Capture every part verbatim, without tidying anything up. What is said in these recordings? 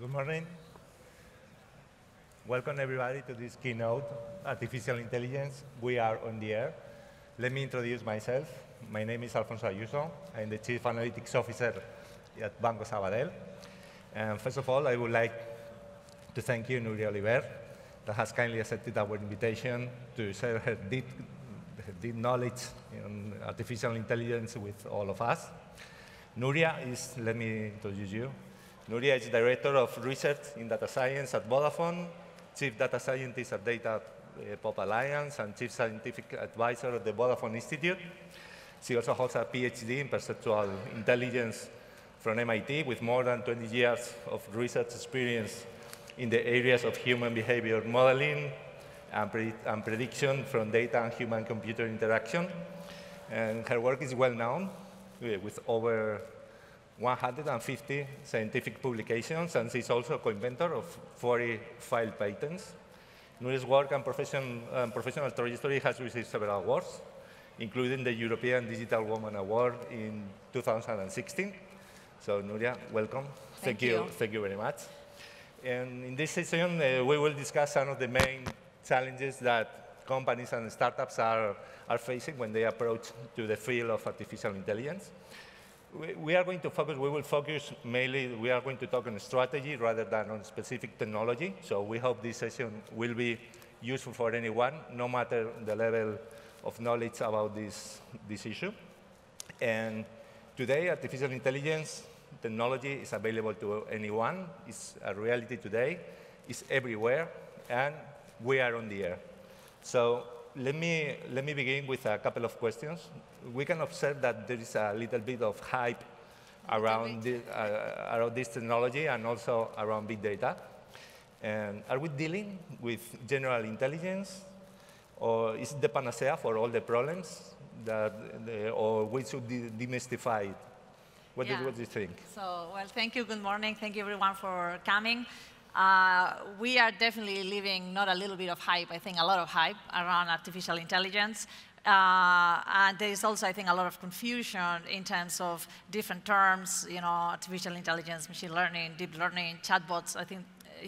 Good morning. Welcome everybody to this keynote, Artificial Intelligence. We are on the air. Let me introduce myself. My name is Alfonso Ayuso. I'm the Chief Analytics Officer at Banco Sabadell. And first of all, I would like to thank you, Nuria Oliver, that has kindly accepted our invitation to share her deep, deep knowledge in artificial intelligence with all of us. Nuria is, let me introduce you. Nuria is Director of Research in Data Science at Vodafone, Chief Data Scientist at Data Pop Alliance, and Chief Scientific Advisor at the Vodafone Institute. She also holds a PhD in Perceptual Intelligence from M I T, with more than twenty years of research experience in the areas of human behavior modeling and, pred and prediction from data and human-computer interaction. And her work is well known, with over one hundred fifty scientific publications, and she's also a co-inventor of forty filed patents. Nuria's work and profession, um, professional trajectory has received several awards, including the European Digital Woman Award in two thousand sixteen. So, Nuria, welcome. Thank, Thank you. you. Thank you very much. And in this session, uh, we will discuss some of the main challenges that companies and startups are, are facing when they approach to the field of artificial intelligence. We, we are going to focus, we will focus mainly, we are going to talk on strategy rather than on specific technology. So we hope this session will be useful for anyone, no matter the level of knowledge about this, this issue. And today, artificial intelligence technology is available to anyone. It's a reality today. It's everywhere, and we are on the air. So let me, let me begin with a couple of questions. We can observe that there is a little bit of hype around, the, uh, around this technology and also around big data. And are we dealing with general intelligence, or is it the panacea for all the problems? That, the, or we should de demystify it? What, yeah. do, what do you think? So, well, thank you. Good morning. Thank you, everyone, for coming. Uh, we are definitely living not a little bit of hype, I think a lot of hype around artificial intelligence. Uh, and there is also, I think, a lot of confusion in terms of different terms, you know, artificial intelligence, machine learning, deep learning, chatbots. I think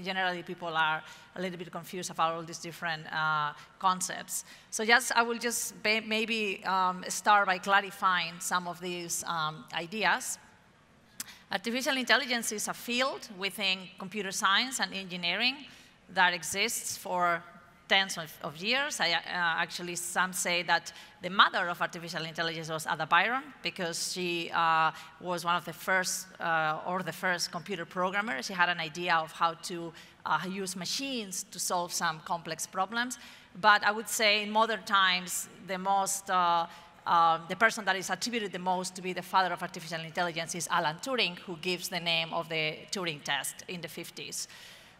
generally people are a little bit confused about all these different uh, concepts. So yes, I will just maybe um, start by clarifying some of these um, ideas. Artificial intelligence is a field within computer science and engineering that exists for tens of, of years. I, uh, actually, some say that the mother of artificial intelligence was Ada Byron, because she uh, was one of the first, uh, or the first computer programmer. She had an idea of how to uh, use machines to solve some complex problems. But I would say in modern times, the most uh, Um, the person that is attributed the most to be the father of artificial intelligence is Alan Turing, who gives the name of the Turing test in the fifties.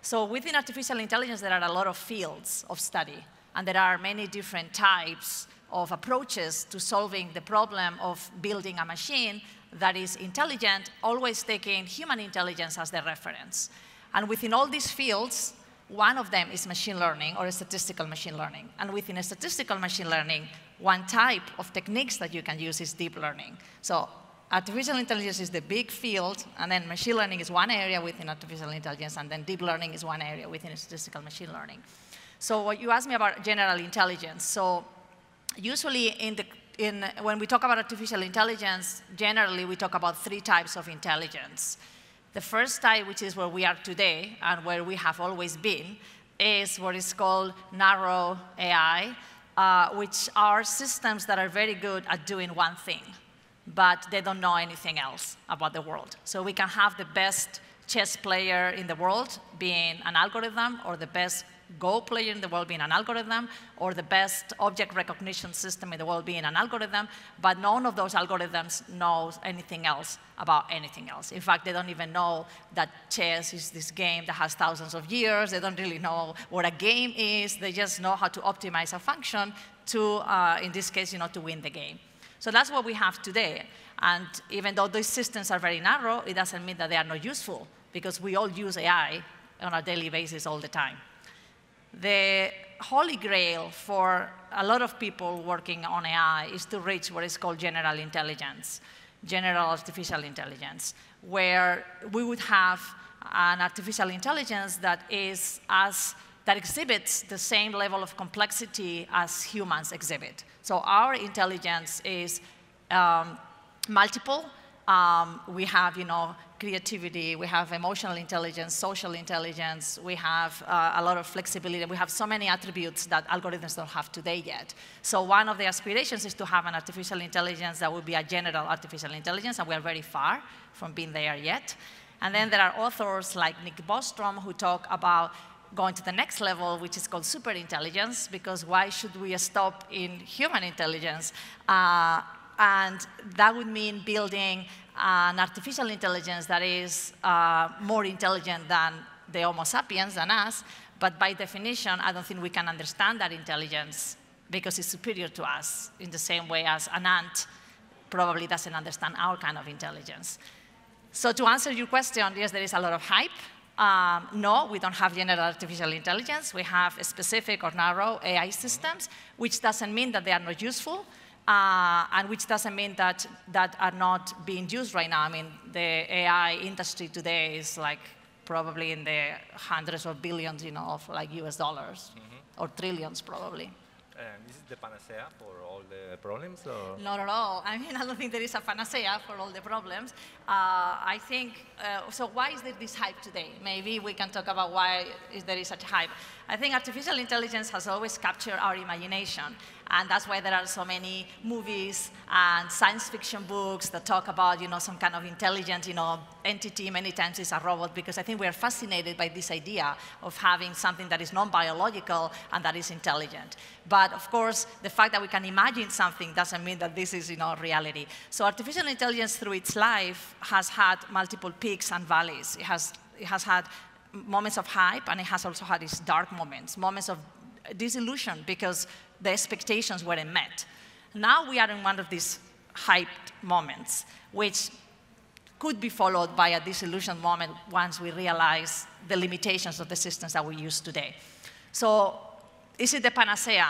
So within artificial intelligence, there are a lot of fields of study, and there are many different types of approaches to solving the problem of building a machine that is intelligent, always taking human intelligence as the reference. And within all these fields, one of them is machine learning, or statistical machine learning. And within a statistical machine learning, one type of techniques that you can use is deep learning. So artificial intelligence is the big field, and then machine learning is one area within artificial intelligence, and then deep learning is one area within statistical machine learning. So what you asked me about general intelligence. So usually in the, in, when we talk about artificial intelligence, generally we talk about three types of intelligence. The first type, which is where we are today and where we have always been, is what is called narrow A I, uh, which are systems that are very good at doing one thing, but they don't know anything else about the world. So we can have the best chess player in the world being an algorithm, or the best Go player in the world being an algorithm, or the best object recognition system in the world being an algorithm, but none of those algorithms knows anything else about anything else. In fact, they don't even know that chess is this game that has thousands of years. They don't really know what a game is. They just know how to optimize a function to, uh, in this case, you know, to win the game. So that's what we have today. And even though these systems are very narrow, it doesn't mean that they are not useful, because we all use A I on a daily basis all the time. The holy grail for a lot of people working on A I is to reach what is called general intelligence, general artificial intelligence, where we would have an artificial intelligence that is as that exhibits the same level of complexity as humans exhibit. So our intelligence is um, multiple. Um, we have, you know, creativity, we have emotional intelligence, social intelligence, we have uh, a lot of flexibility, we have so many attributes that algorithms don't have today yet. So one of the aspirations is to have an artificial intelligence that will be a general artificial intelligence, and we are very far from being there yet. And then there are authors like Nick Bostrom who talk about going to the next level, which is called superintelligence, because why should we stop in human intelligence? Uh, and that would mean building an artificial intelligence that is uh, more intelligent than the Homo sapiens, than us, but by definition, I don't think we can understand that intelligence because it's superior to us in the same way as an ant probably doesn't understand our kind of intelligence. So to answer your question, yes, there is a lot of hype. Um, no, we don't have general artificial intelligence. We have specific or narrow A I systems, which doesn't mean that they are not useful. Uh, and which doesn't mean that that are not being used right now. I mean, the A I industry today is like probably in the hundreds of billions, you know, of like U S dollars mm-hmm. or trillions probably. And is it the panacea for all the problems? Or? Not at all. I mean, I don't think there is a panacea for all the problems. Uh, I think, uh, so why is there this hype today? Maybe we can talk about why is there is such hype. I think artificial intelligence has always captured our imagination. And that's why there are so many movies and science fiction books that talk about, you know, some kind of intelligent, you know, entity. Many times it's a robot, because I think we are fascinated by this idea of having something that is non-biological and that is intelligent. But of course, the fact that we can imagine something doesn't mean that this is, you know, reality. So artificial intelligence through its life has had multiple peaks and valleys. It has, it has had moments of hype, and it has also had its dark moments, moments of disillusion because the expectations weren't met. Now we are in one of these hyped moments, which could be followed by a disillusioned moment once we realize the limitations of the systems that we use today. So is it the panacea?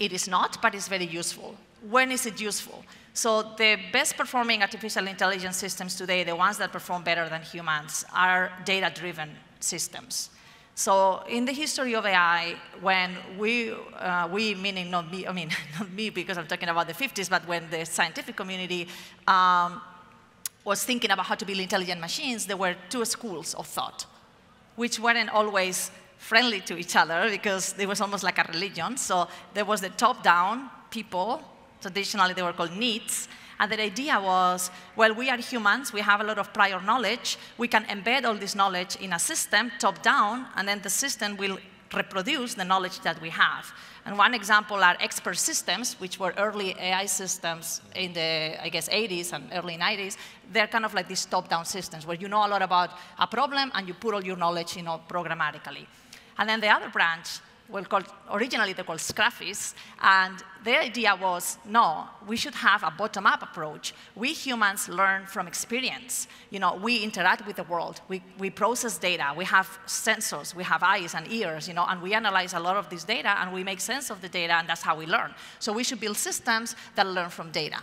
It is not, but it's very useful. When is it useful? So the best performing artificial intelligence systems today, the ones that perform better than humans, are data-driven systems. So in the history of A I, when we, uh, we meaning not me, I mean, not me because I'm talking about the fifties, but when the scientific community um, was thinking about how to build intelligent machines, there were two schools of thought, which weren't always friendly to each other because it was almost like a religion. So there was the top-down people, traditionally they were called needs, and the idea was, well, we are humans, we have a lot of prior knowledge, we can embed all this knowledge in a system top-down, and then the system will reproduce the knowledge that we have. And one example are expert systems, which were early A I systems in the, I guess, eighties and early nineties. They're kind of like these top-down systems where you know a lot about a problem and you put all your knowledge, you know, programmatically. And then the other branch, well, called, originally they're called Scraffies, and their idea was, no, we should have a bottom-up approach. We humans learn from experience. You know, we interact with the world. We, we process data. We have sensors. We have eyes and ears, you know, and we analyze a lot of this data, and we make sense of the data, and that's how we learn. So we should build systems that learn from data.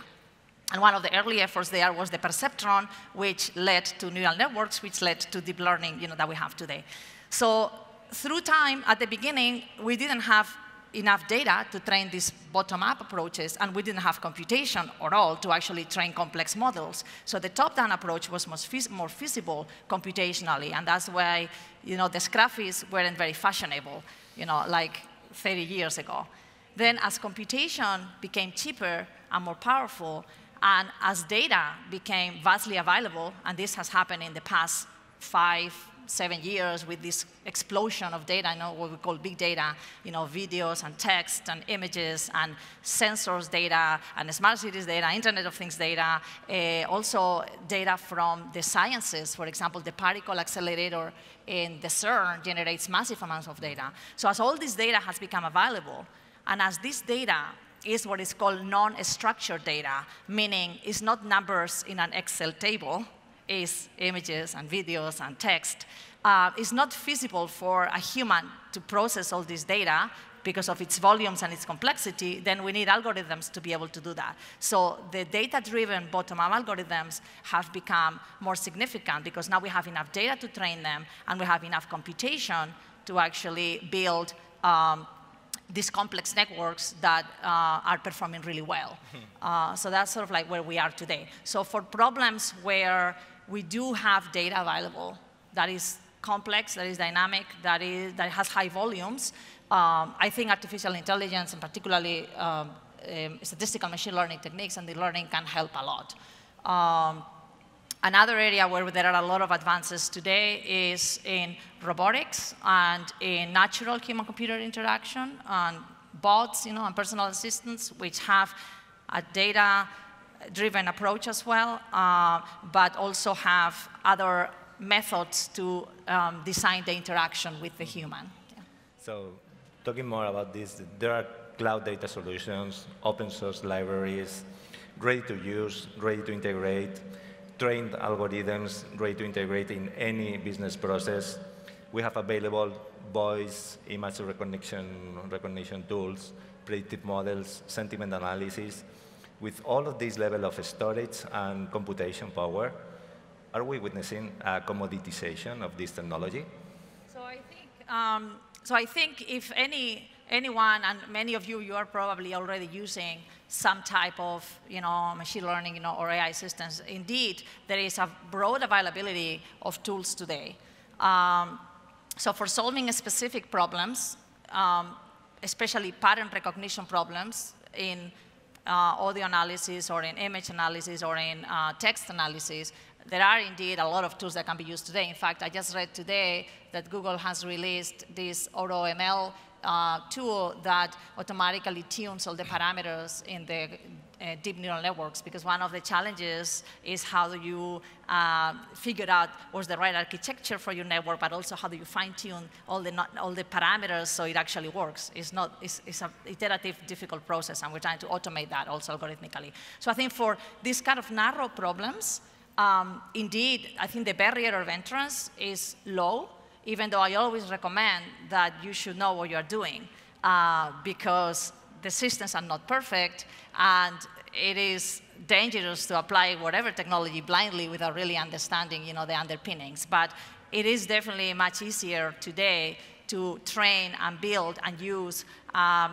And one of the early efforts there was the perceptron, which led to neural networks, which led to deep learning, you know, that we have today. So through time, at the beginning, we didn't have enough data to train these bottom-up approaches, and we didn't have computation at all to actually train complex models. So the top-down approach was more feasible computationally, and that's why, you know, the Scraffies weren't very fashionable, you know, like thirty years ago. Then as computation became cheaper and more powerful, and as data became vastly available, and this has happened in the past five seven years with this explosion of data, I know what we call big data, you know, videos and text and images and sensors data and smart cities data, Internet of Things data, uh, also data from the sciences. For example, the particle accelerator in the CERN generates massive amounts of data. So as all this data has become available, and as this data is what is called non-structured data, meaning it's not numbers in an Excel table, is images and videos and text. Uh, it's not feasible for a human to process all this data because of its volumes and its complexity, then we need algorithms to be able to do that. So the data-driven bottom-up algorithms have become more significant because now we have enough data to train them, and we have enough computation to actually build um, these complex networks that uh, are performing really well. Uh, so that's sort of like where we are today. So for problems where we do have data available that is complex, that is dynamic, that, is, that has high volumes, um, I think artificial intelligence, and particularly um, um, statistical machine learning techniques and deep learning, can help a lot. Um, Another area where there are a lot of advances today is in robotics and in natural human-computer interaction and bots, you know, and personal assistants, which have a data-driven approach as well, uh, but also have other methods to um, design the interaction with the human. Yeah. So, talking more about this, there are cloud data solutions, open source libraries, ready to use, ready to integrate. Trained algorithms ready to integrate in any business process. We have available voice, image recognition, recognition tools, predictive models, sentiment analysis. With all of this level of storage and computation power, are we witnessing a commoditization of this technology? So I think, um, so I think if any, anyone, and many of you, you are probably already using some type of, you know, machine learning, you know, or A I systems. Indeed, there is a broad availability of tools today. Um, so for solving specific problems, um, especially pattern recognition problems in uh, audio analysis or in image analysis or in uh, text analysis, there are indeed a lot of tools that can be used today. In fact, I just read today that Google has released this AutoML Uh, tool that automatically tunes all the parameters in the uh, deep neural networks, because one of the challenges is how do you uh, figure out what's the right architecture for your network, but also how do you fine-tune all the not, all the parameters so it actually works. It's not it's, it's an iterative, difficult process, and we're trying to automate that also algorithmically. So I think for these kind of narrow problems, um, indeed, I think the barrier of entrance is low. Even though I always recommend that you should know what you're doing, uh, because the systems are not perfect, and it is dangerous to apply whatever technology blindly without really understanding, you know, the underpinnings. But it is definitely much easier today to train and build and use um,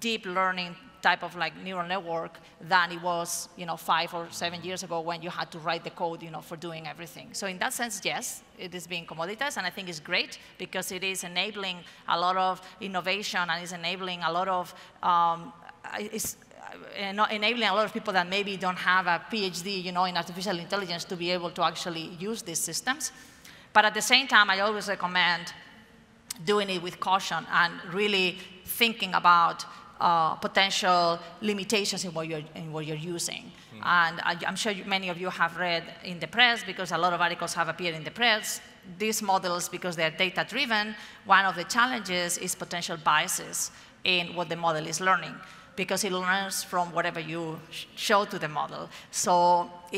deep learning type of like neural network than it was, you know, five or seven years ago when you had to write the code, you know, for doing everything. So in that sense, yes, it is being commoditized, and I think it's great because it is enabling a lot of innovation and is enabling a lot of um, it's enabling a lot of people that maybe don't have a PhD, you know, in artificial intelligence to be able to actually use these systems. But at the same time, I always recommend doing it with caution and really thinking about Uh, potential limitations in what you're, in what you're using. Mm. And I, I'm sure you, many of you have read in the press, because a lot of articles have appeared in the press, these models, because they're data-driven, one of the challenges is potential biases in what the model is learning, because it learns from whatever you sh show to the model. So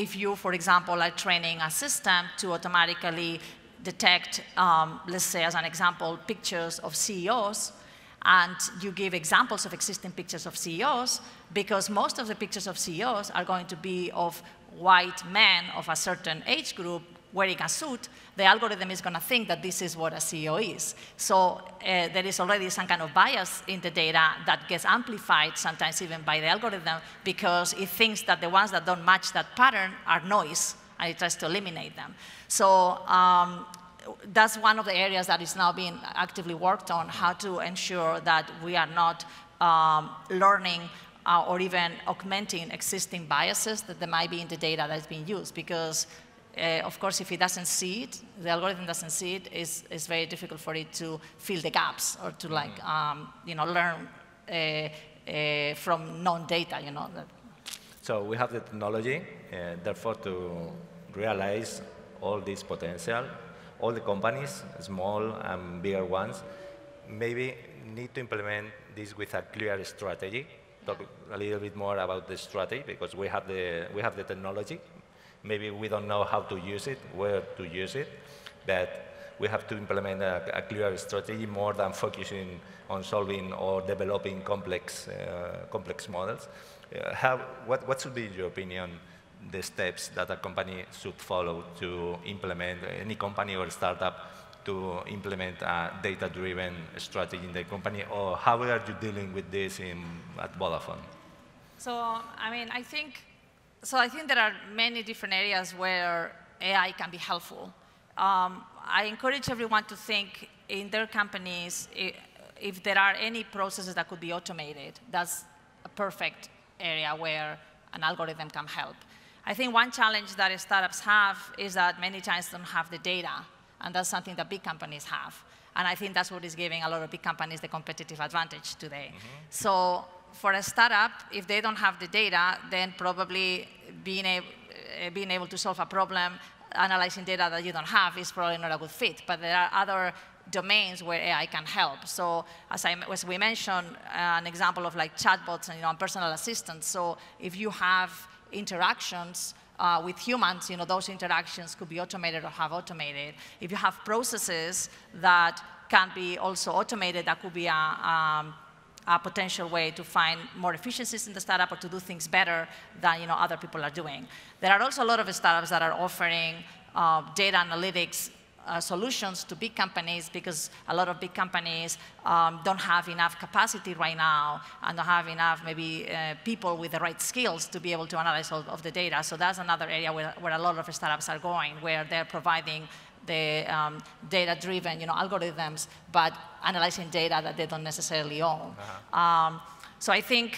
if you, for example, are training a system to automatically detect, um, let's say, as an example, pictures of C E Os, and you give examples of existing pictures of C E Os, because most of the pictures of C E Os are going to be of white men of a certain age group wearing a suit, the algorithm is going to think that this is what a C E O is. So uh, there is already some kind of bias in the data that gets amplified sometimes even by the algorithm, because it thinks that the ones that don't match that pattern are noise, and it tries to eliminate them. So. Um, That's one of the areas that is now being actively worked on, how to ensure that we are not um, learning uh, or even augmenting existing biases that there might be in the data that's being used. Because, uh, of course, if it doesn't see it, the algorithm doesn't see it, it's, it's very difficult for it to fill the gaps or to, like, um, you know, learn uh, uh, from non-data, you know. So we have the technology, uh, therefore, to realize all this potential. All the companies, small and bigger ones, maybe need to implement this with a clear strategy. Talk a little bit more about the strategy, because we have the, we have the technology. Maybe we don't know how to use it, where to use it, but we have to implement a, a clear strategy more than focusing on solving or developing complex, uh, complex models. Uh, how, what, what should be, in your opinion, the steps that a company should follow to implement, any company or startup, to implement a data-driven strategy in the company? Or how are you dealing with this in, at Vodafone? So, I mean, I think, so I think there are many different areas where A I can be helpful. Um, I encourage everyone to think in their companies if there are any processes that could be automated. That's a perfect area where an algorithm can help. I think one challenge that startups have is that many times don't have the data, and that's something that big companies have. And I think that's what is giving a lot of big companies the competitive advantage today. Mm-hmm. So for a startup, if they don't have the data, then probably being able, being able to solve a problem, analyzing data that you don't have is probably not a good fit. But there are other domains where A I can help. So as, I, as we mentioned, uh, an example of like chatbots and, you know, personal assistants. So if you have interactions uh, with humans, you know, those interactions could be automated or have automated. If you have processes that can be also automated, that could be a, um, a potential way to find more efficiencies in the startup or to do things better than, you know, other people are doing. There are also a lot of startups that are offering uh, data analytics Uh, solutions to big companies, because a lot of big companies um, don't have enough capacity right now and don't have enough maybe uh, people with the right skills to be able to analyze all of the data. So that's another area where, where a lot of startups are going, where they're providing the um, data-driven, you know, algorithms, but analyzing data that they don't necessarily own. Uh-huh. um, so I think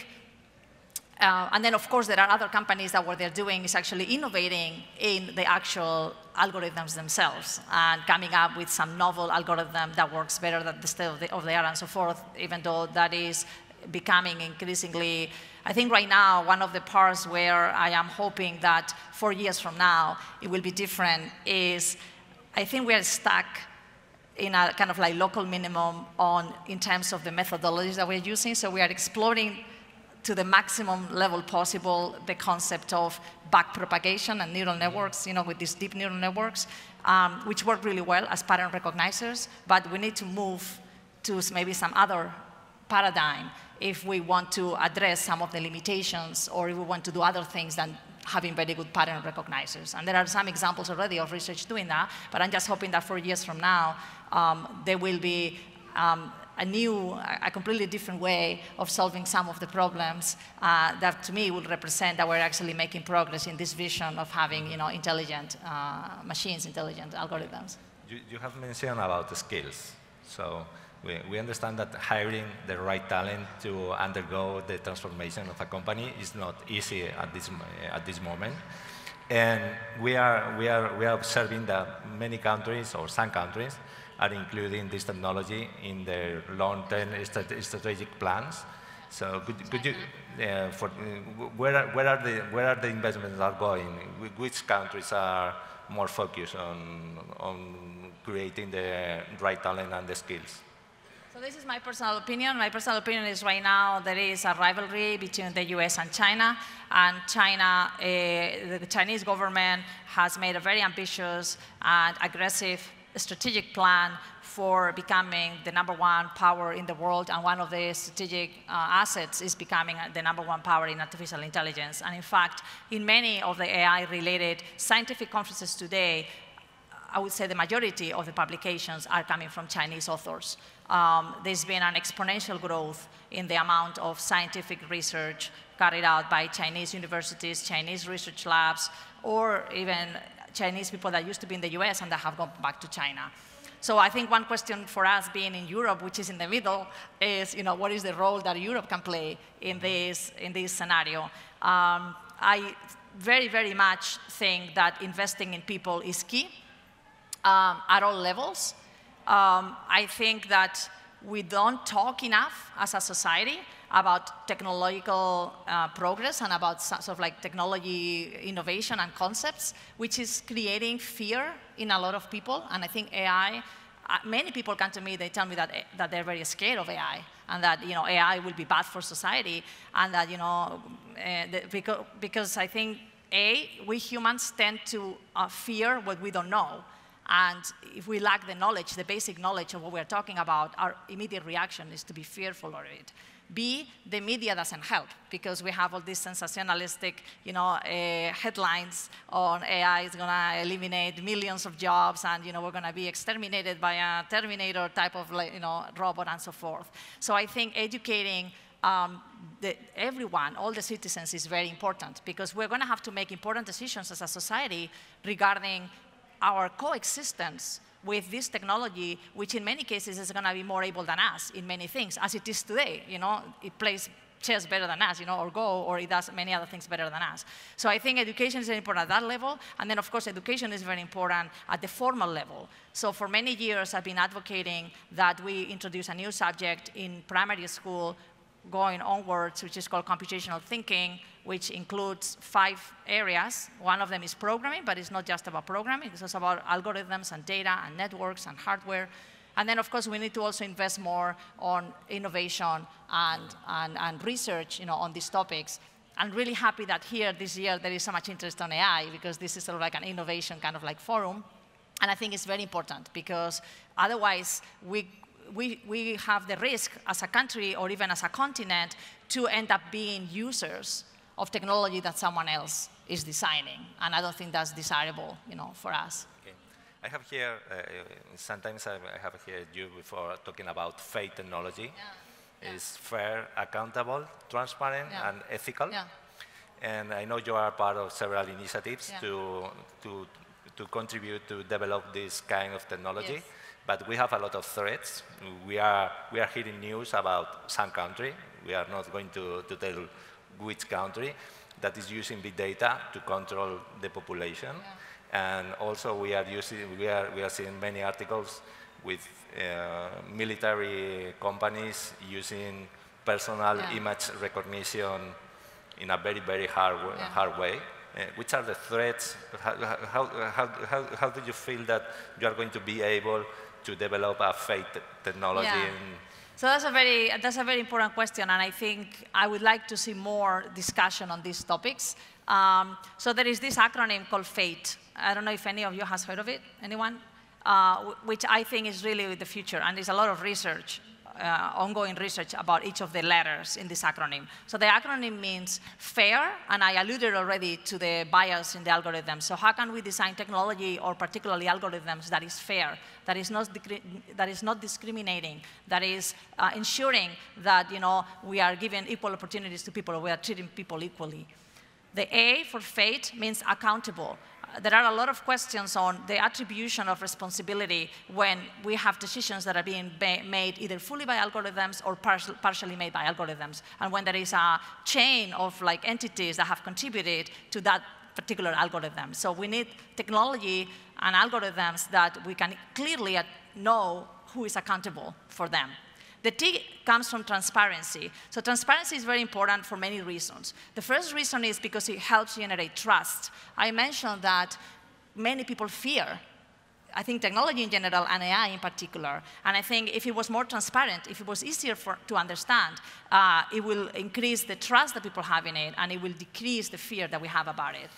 Uh, and then, of course, there are other companies that what they're doing is actually innovating in the actual algorithms themselves and coming up with some novel algorithm that works better than the state of the, of the art and so forth, even though that is becoming increasingly, I think right now, one of the parts where I am hoping that four years from now it will be different is I think we are stuck in a kind of like local minimum on in terms of the methodologies that we're using. So we are exploring to the maximum level possible the concept of backpropagation and neural networks, you know, with these deep neural networks, um, which work really well as pattern recognizers, but we need to move to maybe some other paradigm if we want to address some of the limitations or if we want to do other things than having very good pattern recognizers. And there are some examples already of research doing that, but I'm just hoping that four years from now, um, there will be um, a new, a completely different way of solving some of the problems uh, that, to me, would represent that we're actually making progress in this vision of having, you know, intelligent uh, machines, intelligent algorithms. You, you have mentioned about the skills. So we, we understand that hiring the right talent to undergo the transformation of a company is not easy at this, at this moment. And we are, we, are, we are observing that many countries, or some countries, are including this technology in their long-term strategic plans. So, could, could you, uh, for, uh, where, are, where, are the, where are the investments are going? Which countries are more focused on, on creating the right talent and the skills? So this is my personal opinion. My personal opinion is right now there is a rivalry between the U S and China. And China, uh, the Chinese government has made a very ambitious and aggressive strategic plan for becoming the number one power in the world, and one of the strategic uh, assets is becoming the number one power in artificial intelligence. And in fact, in many of the A I-related scientific conferences today, I would say the majority of the publications are coming from Chinese authors. Um, there's been an exponential growth in the amount of scientific research carried out by Chinese universities, Chinese research labs, or even Chinese people that used to be in the U S and that have gone back to China. So I think one question for us being in Europe, which is in the middle, is, you know, what is the role that Europe can play in this, in this scenario? Um, I very, very much think that investing in people is key um, at all levels. Um, I think that we don't talk enough as a society about technological uh, progress and about sort of like technology innovation and concepts, which is creating fear in a lot of people. And I think A I, uh, many people come to me, they tell me that, that they're very scared of A I and that, you know, A I will be bad for society and that, you know, uh, the, because, because I think, A, we humans tend to uh, fear what we don't know. And if we lack the knowledge, the basic knowledge of what we're talking about, our immediate reaction is to be fearful of it. B, the media doesn't help, because we have all these sensationalistic, you know, uh, headlines on A I is going to eliminate millions of jobs, and you know, we're going to be exterminated by a Terminator type of, you know, robot and so forth. So I think educating um, the, everyone, all the citizens, is very important, because we're going to have to make important decisions as a society regarding our coexistence with this technology, which in many cases is going to be more able than us in many things, as it is today. You know, it plays chess better than us, you know, or Go, or it does many other things better than us. So I think education is very important at that level. And then, of course, education is very important at the formal level. So for many years, I've been advocating that we introduce a new subject in primary school going onwards, which is called computational thinking, which includes five areas. One of them is programming, but it's not just about programming. It's also about algorithms and data and networks and hardware. And then, of course, we need to also invest more on innovation and, and, and research, you know, on these topics. I'm really happy that here this year there is so much interest on A I, because this is sort of like an innovation kind of like forum. And I think it's very important, because otherwise we We, we have the risk as a country or even as a continent to end up being users of technology that someone else is designing. And I don't think that's desirable, you know, for us. Okay. I have here, uh, sometimes I have heard you before talking about fake technology. Yeah. It's fair, accountable, transparent, yeah, and ethical. Yeah. And I know you are part of several initiatives, yeah, to, to, to contribute to develop this kind of technology. Yes. But we have a lot of threats. We are, we are hearing news about some country. We are not going to, to tell which country that is using big data to control the population. Yeah. And also we are, using, we, are, we are seeing many articles with uh, military companies using personal, yeah, image recognition in a very, very hard, yeah, hard way. Uh, which are the threats? How, how, how, how, how do you feel that you are going to be able to develop a fake technology? Yeah. So that's a very that's a very important question, and I think I would like to see more discussion on these topics. Um, so there is this acronym called FAT. I don't know if any of you has heard of it. Anyone? Uh, which I think is really the future, and there's a lot of research, uh, ongoing research about each of the letters in this acronym. So the acronym means fair, and I alluded already to the bias in the algorithm. So how can we design technology, or particularly algorithms, that is fair, that is not that is not discriminating, that is uh, ensuring that, you know, we are giving equal opportunities to people, we are treating people equally. The A for fate means accountable. There are a lot of questions on the attribution of responsibility when we have decisions that are being made either fully by algorithms or par partially made by algorithms, and when there is a chain of like entities that have contributed to that particular algorithm. So we need technology and algorithms that we can clearly know who is accountable for them. The T comes from transparency. So transparency is very important for many reasons. The first reason is because it helps generate trust. I mentioned that many people fear, I think, technology in general and A I in particular. And I think if it was more transparent, if it was easier for, to understand, uh, it will increase the trust that people have in it, and it will decrease the fear that we have about it.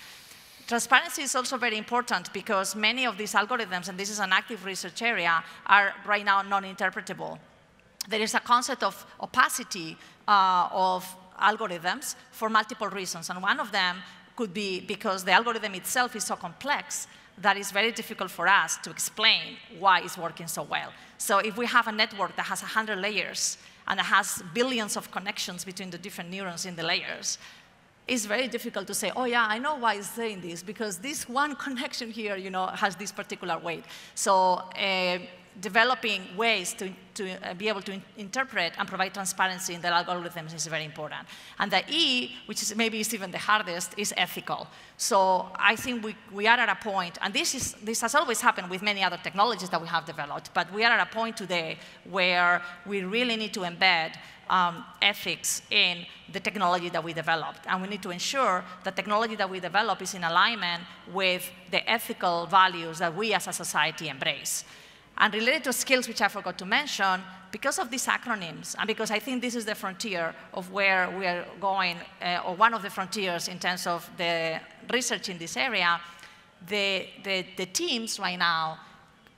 Transparency is also very important because many of these algorithms, and this is an active research area, are right now non-interpretable. There is a concept of opacity uh, of algorithms for multiple reasons. And one of them could be because the algorithm itself is so complex that it's very difficult for us to explain why it's working so well. So if we have a network that has one hundred layers and it has billions of connections between the different neurons in the layers, it's very difficult to say, oh, yeah, I know why it's saying this, because this one connection here, you know, has this particular weight. So uh, developing ways to, to be able to interpret and provide transparency in the algorithms is very important. And the E, which is maybe is even the hardest, is ethical. So I think we, we are at a point, and this, is, this has always happened with many other technologies that we have developed, but we are at a point today where we really need to embed um, ethics in the technology that we developed. And we need to ensure that technology that we develop is in alignment with the ethical values that we as a society embrace. And related to skills, which I forgot to mention, because of these acronyms, and because I think this is the frontier of where we are going, uh, or one of the frontiers in terms of the research in this area, the, the, the teams right now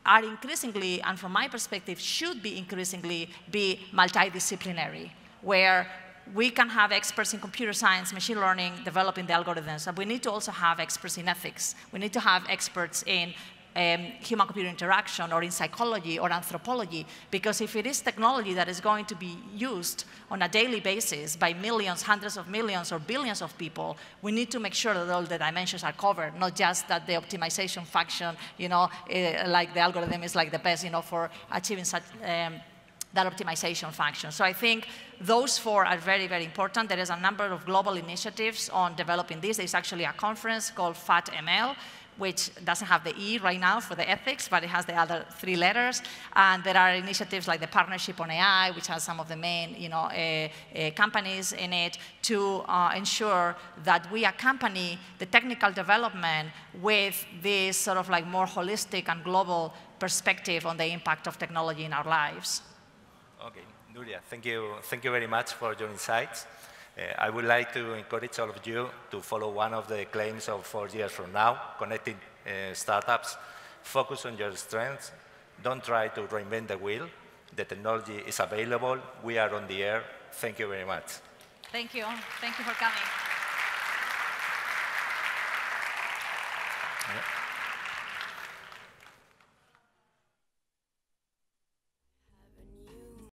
are increasingly, and from my perspective, should be increasingly be multidisciplinary, where we can have experts in computer science, machine learning, developing the algorithms, and we need to also have experts in ethics. We need to have experts in um, human-computer interaction, or in psychology, or anthropology, because if it is technology that is going to be used on a daily basis by millions, hundreds of millions, or billions of people, we need to make sure that all the dimensions are covered, not just that the optimization function, you know, uh, like the algorithm is like the best, you know, for achieving such um, that optimization function. So I think those four are very, very important. There is a number of global initiatives on developing this. There's actually a conference called FAT M L, which doesn't have the E right now for the ethics, but it has the other three letters. And there are initiatives like the Partnership on A I, which has some of the main you know, uh, uh, companies in it, to uh, ensure that we accompany the technical development with this sort of like more holistic and global perspective on the impact of technology in our lives. Okay, Nuria, thank you, thank you very much for your insights. Uh, I would like to encourage all of you to follow one of the claims of four years from now, connecting uh, startups. Focus on your strengths. Don't try to reinvent the wheel. The technology is available. We are on the air. Thank you very much. Thank you. Thank you for coming. Yeah.